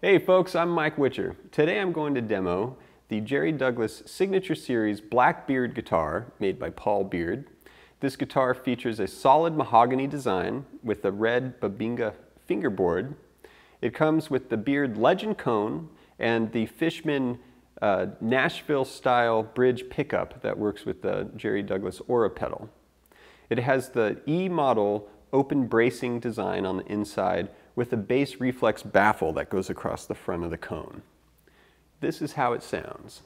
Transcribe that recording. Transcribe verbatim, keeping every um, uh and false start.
Hey folks, I'm Mike Witcher. Today I'm going to demo the Jerry Douglas Signature Series BlackBeard guitar made by Paul Beard. This guitar features a solid mahogany design with a red Babinga fingerboard. It comes with the Beard Legend Cone and the Fishman uh, Nashville style bridge pickup that works with the Jerry Douglas Aura pedal. It has the E model open bracing design on the inside with a bass reflex baffle that goes across the front of the cone. This is how it sounds.